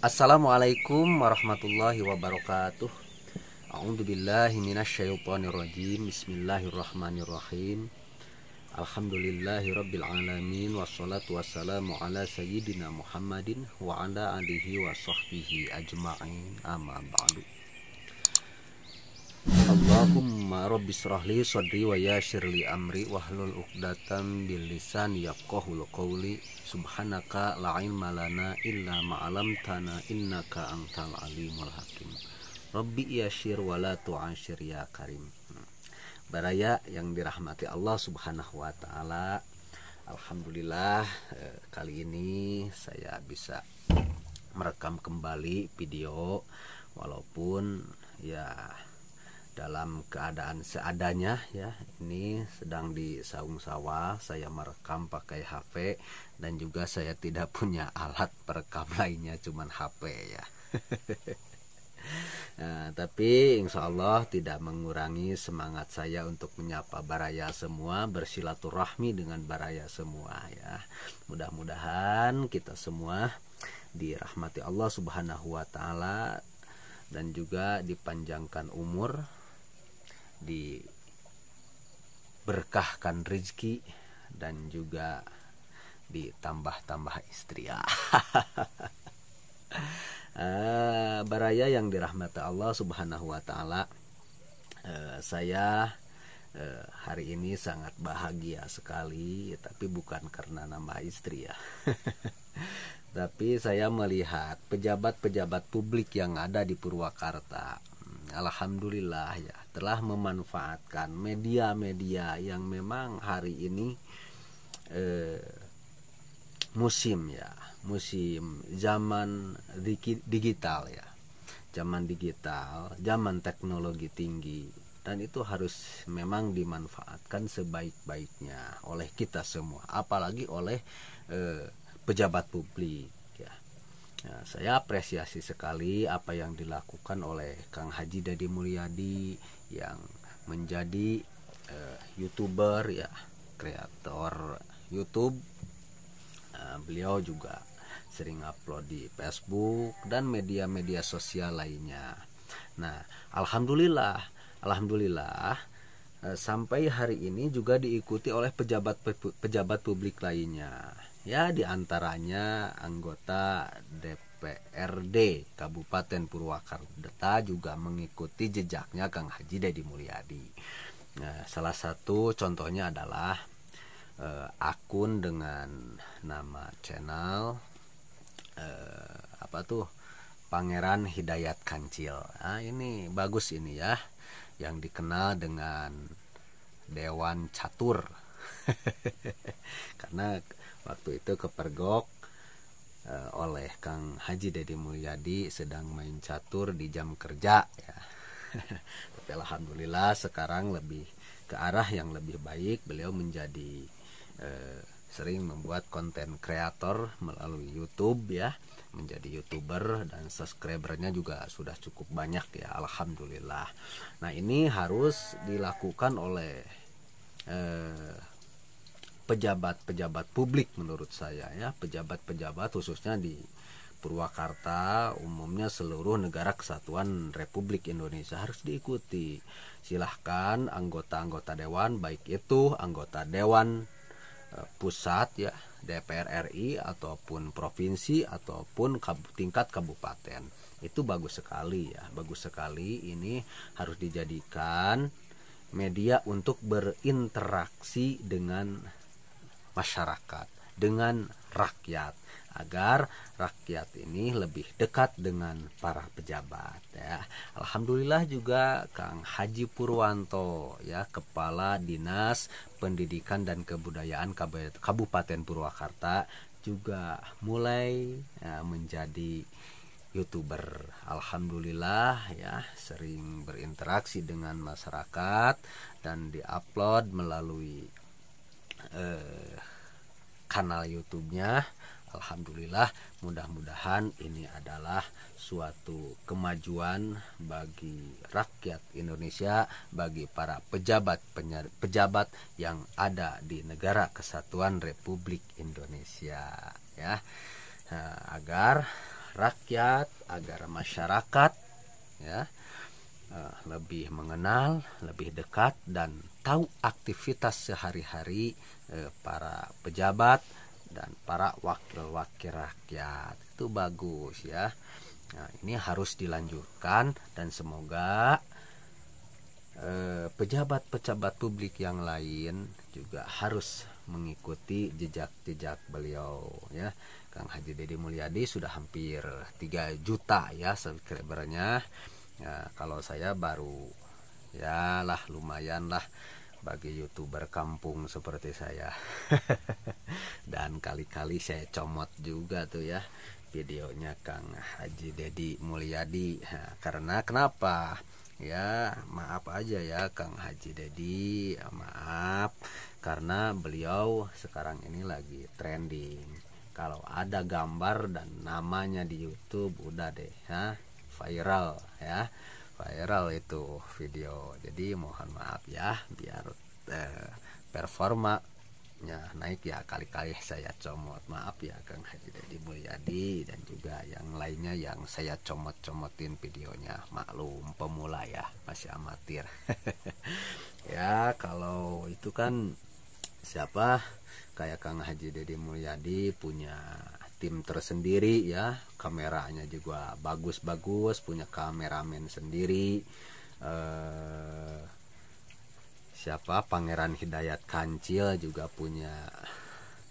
Assalamualaikum warahmatullahi wabarakatuh. A'udzubillahi minasyaitonirrajim. Bismillahirrahmanirrahim. Alhamdulillahirabbil alamin wassalatu wassalamu ala sayyidina Muhammadin wa ala alihi wa sahbihi ajma'in. Amma ba'du. Allahumma rabbi shrahli sadri wa yassir li amri wahlul 'uqdatam bil lisani yafqahul qawli. Subhanaka la ilma lana illa ma 'allamtana innaka antal alimul hakim. Rabbi yassir wa la tu'assir ya karim. Baraya yang dirahmati Allah Subhanahu wa taala. Alhamdulillah kali ini saya bisa merekam kembali video walaupun ya dalam keadaan seadanya ya. Ini sedang di saung sawah, saya merekam pakai HP dan juga saya tidak punya alat perekam lainnya, cuman HP ya. Nah, tapi insya Allah tidak mengurangi semangat saya untuk menyapa baraya semua, bersilaturahmi dengan baraya semua ya. Mudah-mudahan kita semua dirahmati Allah Subhanahu wa taala dan juga dipanjangkan umur, diberkahkan rezeki, dan juga ditambah-tambah istri ya. Baraya yang dirahmati Allah Subhanahu wa taala, saya hari ini sangat bahagia sekali, tapi bukan karena nambah istri ya. Tapi saya melihat pejabat-pejabat publik yang ada di Purwakarta, alhamdulillah ya, telah memanfaatkan media-media yang memang hari ini musim zaman digital ya, zaman teknologi tinggi, dan itu harus memang dimanfaatkan sebaik-baiknya oleh kita semua, apalagi oleh pejabat publik ya. Nah, saya apresiasi sekali apa yang dilakukan oleh Kang Haji Dedi Mulyadi yang menjadi YouTuber ya, kreator YouTube. Beliau juga sering upload di Facebook dan media-media sosial lainnya. Nah, alhamdulillah sampai hari ini juga diikuti oleh pejabat publik lainnya. Ya, diantaranya anggota DPRD Kabupaten Purwakarta juga mengikuti jejaknya Kang Haji Dedi Mulyadi. Nah, salah satu contohnya adalah akun dengan nama channel Pangeran Hidayat Kancil. Nah, ini bagus ini ya, yang dikenal dengan Dewan Catur. Karena waktu itu kepergok oleh Kang Haji Dedi Mulyadi sedang main catur di jam kerja ya. Tapi alhamdulillah sekarang lebih ke arah yang lebih baik. Beliau menjadi sering membuat konten kreator melalui YouTube ya, menjadi YouTuber, dan subscribernya juga sudah cukup banyak ya, alhamdulillah. Nah, ini harus dilakukan oleh pejabat-pejabat publik menurut saya ya, pejabat-pejabat khususnya di Purwakarta, umumnya seluruh negara kesatuan Republik Indonesia harus diikuti. Silahkan anggota-anggota dewan, baik itu anggota dewan pusat ya, DPR RI ataupun provinsi ataupun tingkat kabupaten, itu bagus sekali ya, bagus sekali. Ini harus dijadikan media untuk berinteraksi dengan masyarakat, dengan rakyat, agar rakyat ini lebih dekat dengan para pejabat ya. Alhamdulillah juga Kang Haji Purwanto ya, Kepala Dinas Pendidikan dan Kebudayaan Kabupaten Purwakarta, juga mulai ya, menjadi YouTuber. Alhamdulillah ya, sering berinteraksi dengan masyarakat dan diupload melalui kanal YouTube-nya. Alhamdulillah, mudah-mudahan ini adalah suatu kemajuan bagi rakyat Indonesia, bagi para pejabat yang ada di negara kesatuan Republik Indonesia ya, agar rakyat, agar masyarakat ya lebih mengenal, lebih dekat dan tahu aktivitas sehari-hari para pejabat dan para wakil-wakil rakyat. Itu bagus ya. Nah, ini harus dilanjutkan dan semoga pejabat-pejabat publik yang lain juga harus mengikuti jejak-jejak beliau ya. Kang Haji Dedi Mulyadi sudah hampir 3 juta ya subscribernya. Ya, kalau saya baru ya lah lumayan lah bagi youtuber kampung seperti saya. Dan kali-kali saya comot juga tuh ya videonya Kang Haji Dedi Mulyadi. Nah, karena kenapa ya, maaf aja ya Kang Haji Dedi, maaf karena beliau sekarang ini lagi trending. Kalau ada gambar dan namanya di YouTube udah deh ya, viral ya, viral itu video. Jadi mohon maaf ya, biar performanya naik ya, kali-kali saya comot. Maaf ya Kang Haji Dedi Mulyadi dan juga yang lainnya yang saya comot-comotin videonya. Maklum, pemula ya, masih amatir. Ya kalau itu kan siapa kayak Kang Haji Dedi Mulyadi punya tim tersendiri ya, kameranya juga bagus-bagus, punya kameramen sendiri. Siapa Pangeran Hidayat Kancil juga punya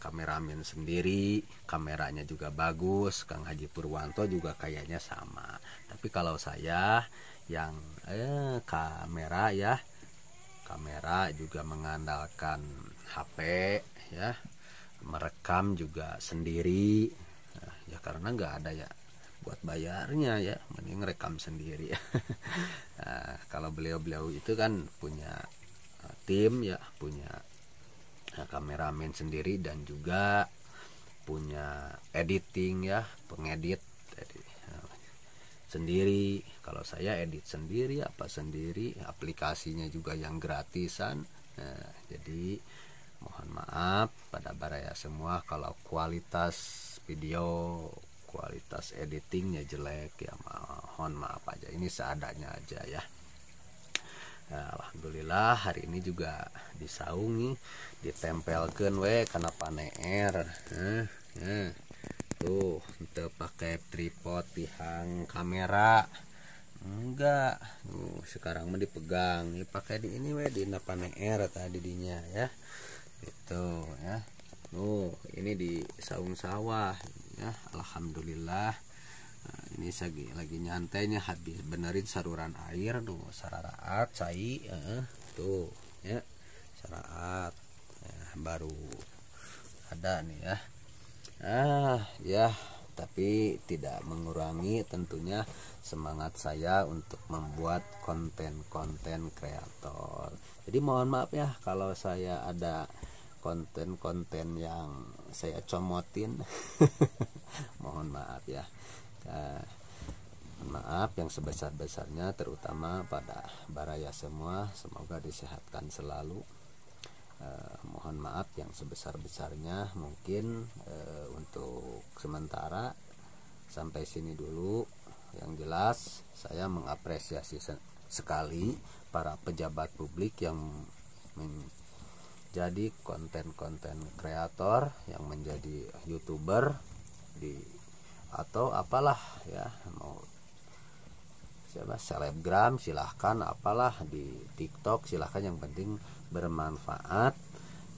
kameramen sendiri, kameranya juga bagus. Kang Haji Purwanto juga kayaknya sama. Tapi kalau saya yang kamera ya, kamera juga mengandalkan HP ya, merekam juga sendiri ya, karena nggak ada ya buat bayarnya ya, mending rekam sendiri. Nah, kalau beliau-beliau itu kan punya tim ya, punya kameramen sendiri dan juga punya editing ya, pengedit sendiri. Kalau saya edit sendiri, apa sendiri, aplikasinya juga yang gratisan. Nah, jadi mohon maaf pada baraya semua kalau kualitas video, kualitas editingnya jelek ya, mohon maaf aja, ini seadanya aja ya. Nah, alhamdulillah hari ini juga disaungi, ditempelkan we karena paneer. Tuh kita pakai tripod, tihang kamera enggak. Sekarang mah dipegang ya, pakai di ini we, di napane air tadi dinya ya itu ya. Ini di saung sawah ya, alhamdulillah. Nah, ini lagi nyantainya, habis benerin saluran air tuh, sararaat cai tuh ya, sararaat ya, baru ada nih ya. Ya, tapi tidak mengurangi tentunya semangat saya untuk membuat konten-konten kreator. Jadi mohon maaf ya kalau saya ada konten-konten yang saya comotin. Mohon maaf ya, maaf yang sebesar-besarnya terutama pada baraya semua. Semoga disehatkan selalu. Mohon maaf yang sebesar-besarnya, mungkin untuk sementara sampai sini dulu. Yang jelas saya mengapresiasi sekali para pejabat publik yang menjadi konten-konten kreator, yang menjadi youtuber di atau apalah ya, mau siapa selebgram silahkan, apalah di TikTok silahkan, yang penting bermanfaat,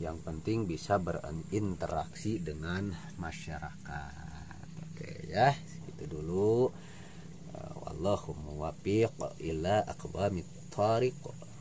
yang penting bisa berinteraksi dengan masyarakat. Oke ya, itu dulu. Wallahu muwaffiq ila aqwamit thariq.